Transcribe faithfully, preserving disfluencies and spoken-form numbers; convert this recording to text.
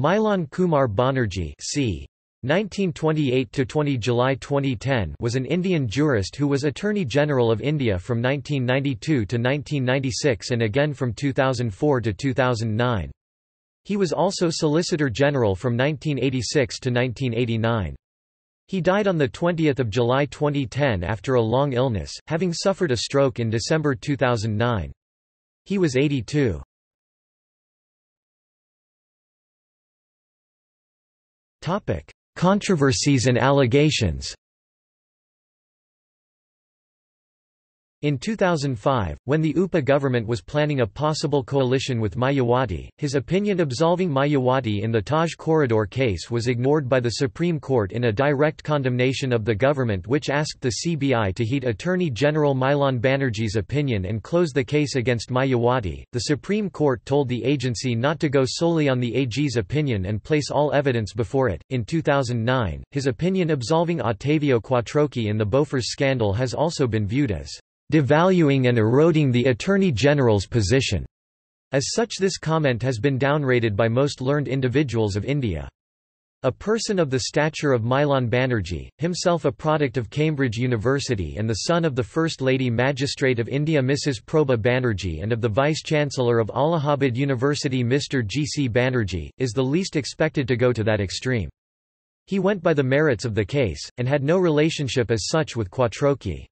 Milon Kumar Banerjee c. nineteen twenty-eight to twenty July twenty ten was an Indian jurist who was Attorney General of India from nineteen ninety-two to nineteen ninety-six and again from two thousand four to two thousand nine. He was also Solicitor General from nineteen eighty-six to nineteen eighty-nine. He died on twentieth of July twenty ten after a long illness, having suffered a stroke in December two thousand nine. He was eighty-two. Controversies and allegations. In two thousand five, when the U P A government was planning a possible coalition with Mayawati, his opinion absolving Mayawati in the Taj Corridor case was ignored by the Supreme Court in a direct condemnation of the government, which asked the C B I to heed Attorney General Milon Banerjee's opinion and close the case against Mayawati. The Supreme Court told the agency not to go solely on the A G's opinion and place all evidence before it. In two thousand nine, his opinion absolving Ottavio Quattrocchi in the Bofors scandal has also been viewed as devaluing and eroding the Attorney General's position. As such, this comment has been downrated by most learned individuals of India. A person of the stature of Milon Banerjee, himself a product of Cambridge University and the son of the First Lady Magistrate of India Missus Prabha Banerjee and of the Vice-Chancellor of Allahabad University Mister G. C. Banerjee, is the least expected to go to that extreme. He went by the merits of the case, and had no relationship as such with Quattrocchi.